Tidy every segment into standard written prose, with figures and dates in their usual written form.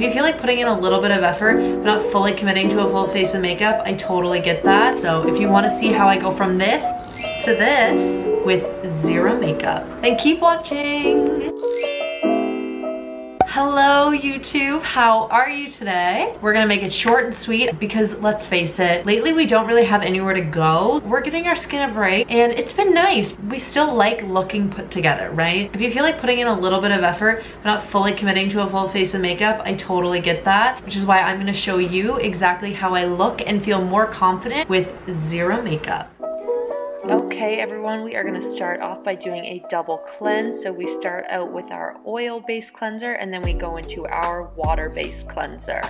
If you feel like putting in a little bit of effort but not fully committing to a full face of makeup, I totally get that. So if you want to see how I go from this to this with zero makeup, then keep watching. Hello YouTube, how are you today? We're gonna make it short and sweet because let's face it, lately we don't really have anywhere to go. We're giving our skin a break and it's been nice. We still like looking put together, right? If you feel like putting in a little bit of effort, but not fully committing to a full face of makeup, I totally get that, which is why I'm gonna show you exactly how I look and feel more confident with zero makeup. Okay everyone, we are going to start off by doing a double cleanse. So we start out with our oil-based cleanser and then we go into our water-based cleanser.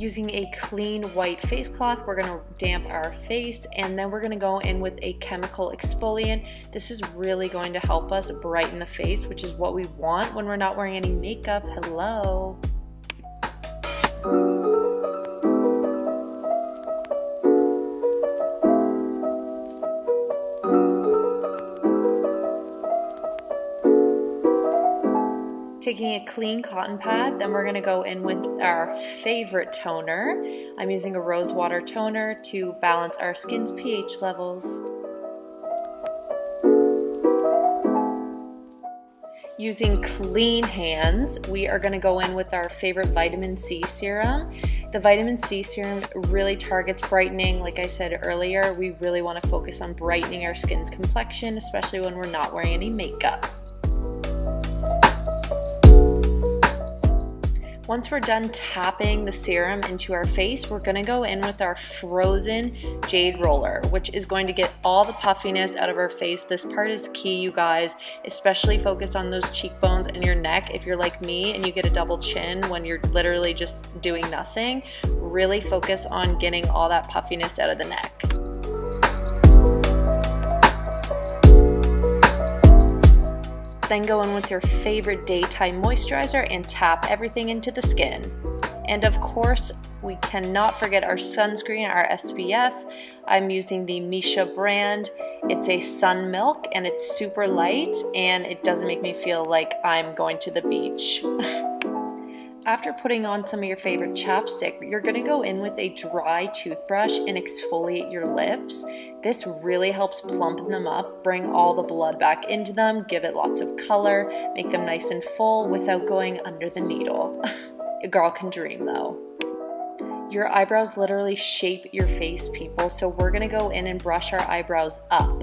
Using a clean white face cloth, we're gonna damp our face and then we're gonna go in with a chemical exfoliant. This is really going to help us brighten the face, which is what we want when we're not wearing any makeup. Hello. Taking a clean cotton pad, then we're going to go in with our favorite toner. I'm using a rose water toner to balance our skin's pH levels. Using clean hands, we are going to go in with our favorite vitamin C serum. The vitamin C serum really targets brightening. Like I said earlier, we really want to focus on brightening our skin's complexion, especially when we're not wearing any makeup. Once we're done tapping the serum into our face, we're gonna go in with our frozen jade roller, which is going to get all the puffiness out of our face. This part is key, you guys, especially focused on those cheekbones and your neck. If you're like me and you get a double chin when you're literally just doing nothing, really focus on getting all that puffiness out of the neck. Then go in with your favorite daytime moisturizer and tap everything into the skin. And of course, we cannot forget our sunscreen, our SPF. I'm using the Missha brand. It's a sun milk and it's super light and it doesn't make me feel like I'm going to the beach. After putting on some of your favorite chapstick, you're gonna go in with a dry toothbrush and exfoliate your lips. This really helps plump them up, bring all the blood back into them, give it lots of color, make them nice and full without going under the needle. A girl can dream though. Your eyebrows literally shape your face, people, so we're gonna go in and brush our eyebrows up.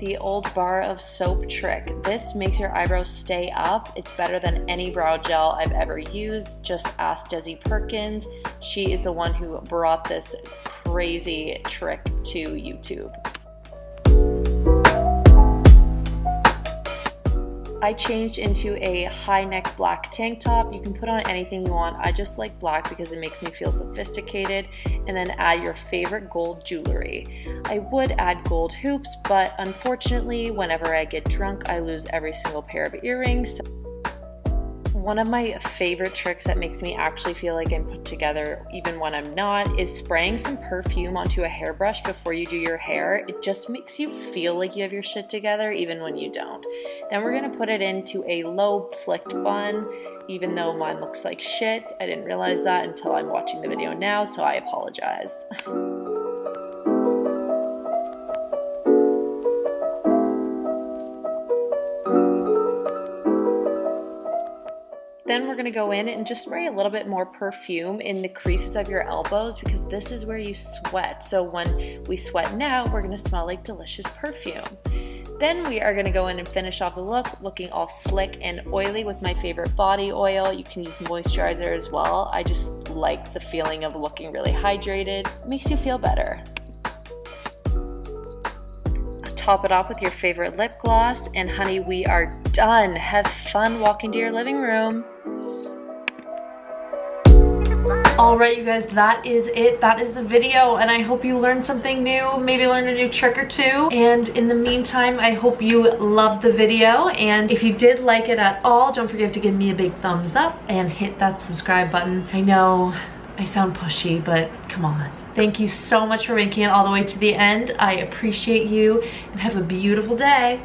The old bar of soap trick. This makes your eyebrows stay up. It's better than any brow gel I've ever used. Just ask Desi Perkins. She is the one who brought this crazy trick to YouTube. I changed into a high neck black tank top. You can put on anything you want. I just like black because it makes me feel sophisticated. And then add your favorite gold jewelry. I would add gold hoops, but unfortunately, whenever I get drunk, I lose every single pair of earrings. One of my favorite tricks that makes me actually feel like I'm put together even when I'm not is spraying some perfume onto a hairbrush before you do your hair. It just makes you feel like you have your shit together even when you don't. Then we're gonna put it into a low slicked bun, even though mine looks like shit. I didn't realize that until I'm watching the video now, so I apologize. Then we're gonna go in and just spray a little bit more perfume in the creases of your elbows because this is where you sweat. So when we sweat now, we're gonna smell like delicious perfume. Then we are gonna go in and finish off the look, looking all slick and oily with my favorite body oil. You can use moisturizer as well. I just like the feeling of looking really hydrated. Makes you feel better. top it off with your favorite lip gloss. And honey, we are done. Have fun walking to your living room. All right, you guys, that is it. That is the video, and I hope you learned something new, maybe learned a new trick or two. And in the meantime, I hope you loved the video. And if you did like it at all, don't forget to give me a big thumbs up and hit that subscribe button. I know I sound pushy, but come on. Thank you so much for making it all the way to the end. I appreciate you, and have a beautiful day.